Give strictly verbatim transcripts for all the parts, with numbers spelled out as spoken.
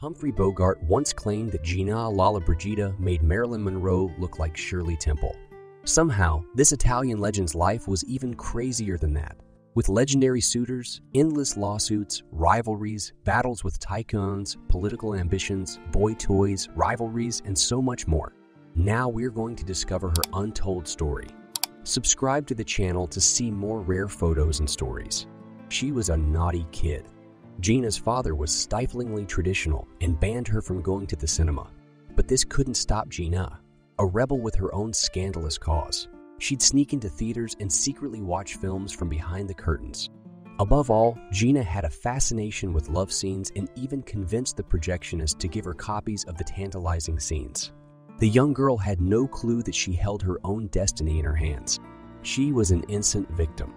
Humphrey Bogart once claimed that Gina Lollobrigida made Marilyn Monroe look like Shirley Temple. Somehow, this Italian legend's life was even crazier than that, with legendary suitors, endless lawsuits, rivalries, battles with tycoons, political ambitions, boy toys, rivalries, and so much more. Now we're going to discover her untold story. Subscribe to the channel to see more rare photos and stories. She was a naughty kid. Gina's father was stiflingly traditional and banned her from going to the cinema. But this couldn't stop Gina, a rebel with her own scandalous cause. She'd sneak into theaters and secretly watch films from behind the curtains. Above all, Gina had a fascination with love scenes and even convinced the projectionist to give her copies of the tantalizing scenes. The young girl had no clue that she held her own destiny in her hands. She was an innocent victim.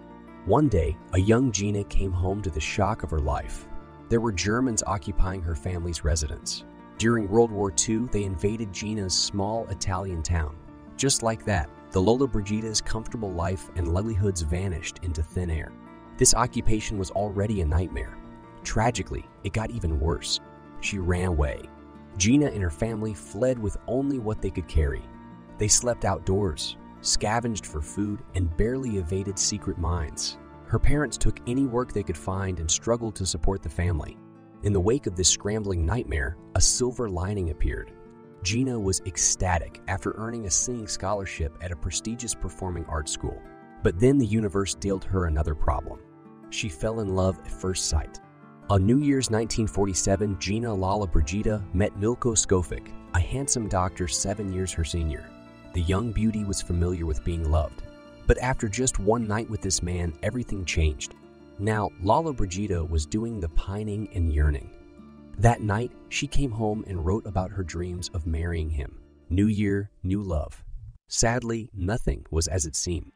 One day, a young Gina came home to the shock of her life. There were Germans occupying her family's residence. During World War Two, they invaded Gina's small Italian town. Just like that, the Lollobrigida's comfortable life and livelihoods vanished into thin air. This occupation was already a nightmare. Tragically, it got even worse. She ran away. Gina and her family fled with only what they could carry. They slept outdoors, scavenged for food, and barely evaded secret mines. Her parents took any work they could find and struggled to support the family. In the wake of this scrambling nightmare, a silver lining appeared. Gina was ecstatic after earning a singing scholarship at a prestigious performing arts school. But then the universe dealt her another problem. She fell in love at first sight. On New Year's nineteen forty-seven, Gina Lollobrigida met Milko Skofic, a handsome doctor seven years her senior. The young beauty was familiar with being loved. But after just one night with this man, everything changed. Now, Lollobrigida was doing the pining and yearning. That night, she came home and wrote about her dreams of marrying him. New year, new love. Sadly, nothing was as it seemed.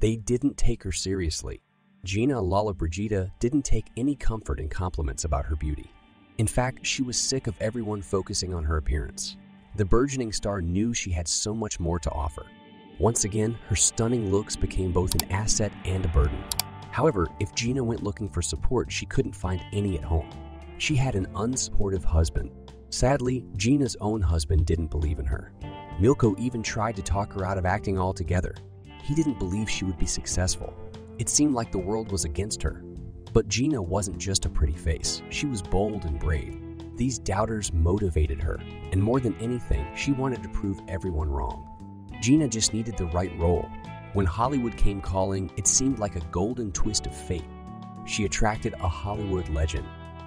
They didn't take her seriously. Gina Lollobrigida didn't take any comfort in compliments about her beauty. In fact, she was sick of everyone focusing on her appearance. The burgeoning star knew she had so much more to offer. Once again, her stunning looks became both an asset and a burden. However, if Gina went looking for support, she couldn't find any at home. She had an unsupportive husband. Sadly, Gina's own husband didn't believe in her. Milko even tried to talk her out of acting altogether. He didn't believe she would be successful. It seemed like the world was against her. But Gina wasn't just a pretty face. She was bold and brave. These doubters motivated her, and more than anything, she wanted to prove everyone wrong. Gina just needed the right role. When Hollywood came calling, it seemed like a golden twist of fate. She attracted a Hollywood legend.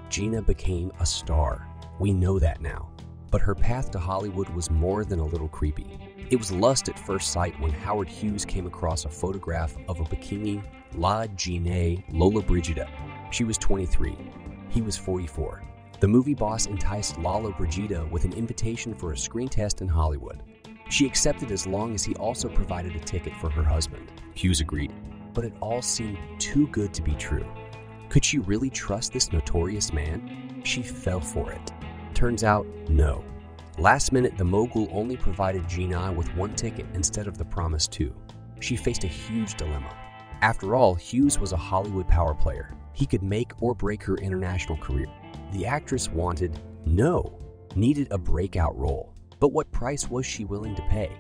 Gina became a star. We know that now. But her path to Hollywood was more than a little creepy. It was lust at first sight when Howard Hughes came across a photograph of a bikini La Gina Lollobrigida. She was twenty-three. He was forty-four. The movie boss enticed Lollobrigida with an invitation for a screen test in Hollywood. She accepted as long as he also provided a ticket for her husband. Hughes agreed, but it all seemed too good to be true. Could she really trust this notorious man? She fell for it. Turns out, no. Last minute, the mogul only provided Gina with one ticket instead of the promised two. She faced a huge dilemma. After all, Hughes was a Hollywood power player. He could make or break her international career. The actress wanted, no, needed a breakout role. But what price was she willing to pay?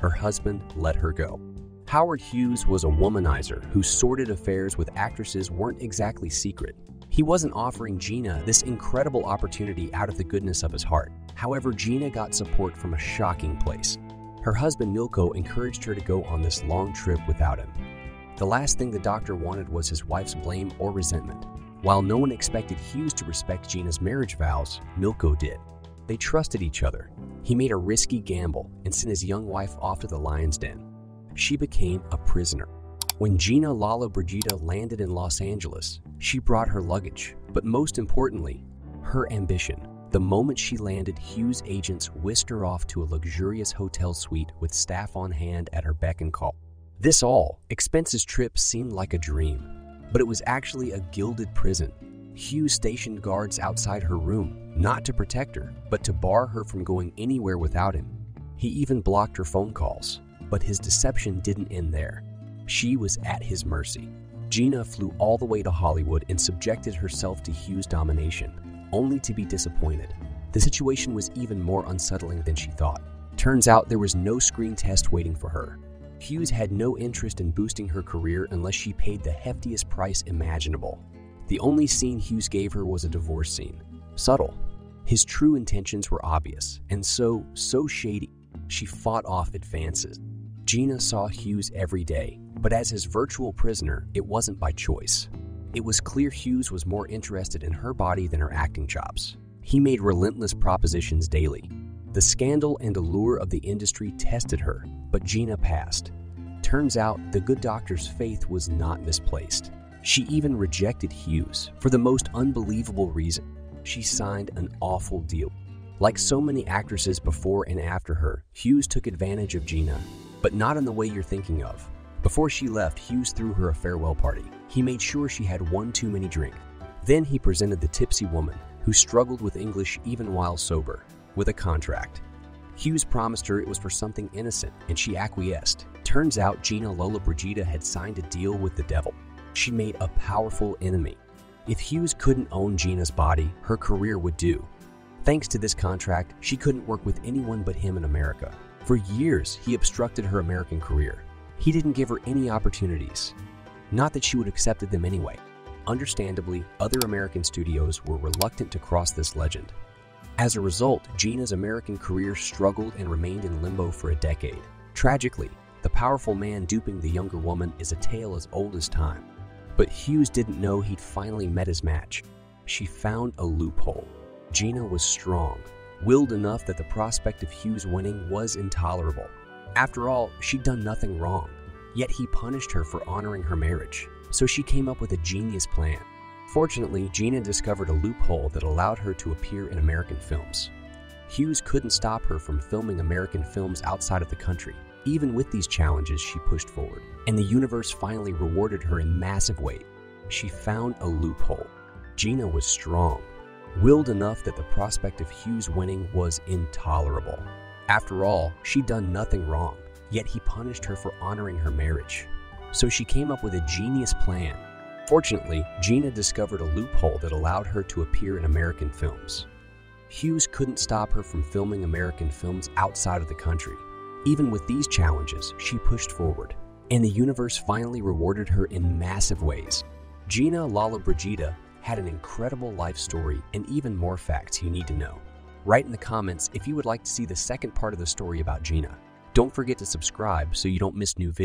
Her husband let her go. Howard Hughes was a womanizer whose sordid affairs with actresses weren't exactly secret. He wasn't offering Gina this incredible opportunity out of the goodness of his heart. However, Gina got support from a shocking place. Her husband Milko encouraged her to go on this long trip without him. The last thing the doctor wanted was his wife's blame or resentment. While no one expected Hughes to respect Gina's marriage vows, Milko did. They trusted each other. He made a risky gamble and sent his young wife off to the lion's den. She became a prisoner. When Gina Lollobrigida landed in Los Angeles, she brought her luggage, but most importantly, her ambition. The moment she landed, Hughes' agents whisked her off to a luxurious hotel suite with staff on hand at her beck and call. This all, expenses trip seemed like a dream. But it was actually a gilded prison. Hughes stationed guards outside her room, not to protect her, but to bar her from going anywhere without him. He even blocked her phone calls, but his deception didn't end there. She was at his mercy. Gina flew all the way to Hollywood and subjected herself to Hughes' domination, only to be disappointed. The situation was even more unsettling than she thought. Turns out there was no screen test waiting for her. Hughes had no interest in boosting her career unless she paid the heftiest price imaginable. The only scene Hughes gave her was a divorce scene. Subtle. His true intentions were obvious, and so, so shady. She fought off advances. Gina saw Hughes every day, but as his virtual prisoner, it wasn't by choice. It was clear Hughes was more interested in her body than her acting chops. He made relentless propositions daily. The scandal and allure of the industry tested her, but Gina passed. Turns out, the good doctor's faith was not misplaced. She even rejected Hughes for the most unbelievable reason. She signed an awful deal. Like so many actresses before and after her, Hughes took advantage of Gina, but not in the way you're thinking of. Before she left, Hughes threw her a farewell party. He made sure she had one too many drink. Then he presented the tipsy woman, who struggled with English even while sober, with a contract. Hughes promised her it was for something innocent, and she acquiesced. Turns out Gina Lollobrigida had signed a deal with the devil. She made a powerful enemy. If Hughes couldn't own Gina's body, her career would do. Thanks to this contract, she couldn't work with anyone but him in America. For years, he obstructed her American career. He didn't give her any opportunities. Not that she would have accepted them anyway. Understandably, other American studios were reluctant to cross this legend. As a result, Gina's American career struggled and remained in limbo for a decade. Tragically, the powerful man duping the younger woman is a tale as old as time. But Hughes didn't know he'd finally met his match. She found a loophole. Gina was strong, willed enough that the prospect of Hughes winning was intolerable. After all, she'd done nothing wrong, yet he punished her for honoring her marriage, so she came up with a genius plan. Fortunately, Gina discovered a loophole that allowed her to appear in American films. Hughes couldn't stop her from filming American films outside of the country. Even with these challenges, she pushed forward, and the universe finally rewarded her in massive ways. She found a loophole. Gina was strong, willed enough that the prospect of Hughes winning was intolerable. After all, she'd done nothing wrong, yet he punished her for honoring her marriage. So she came up with a genius plan. Fortunately, Gina discovered a loophole that allowed her to appear in American films. Hughes couldn't stop her from filming American films outside of the country. Even with these challenges, she pushed forward, and the universe finally rewarded her in massive ways. Gina Lollobrigida had an incredible life story and even more facts you need to know. Write in the comments if you would like to see the second part of the story about Gina. Don't forget to subscribe so you don't miss new videos.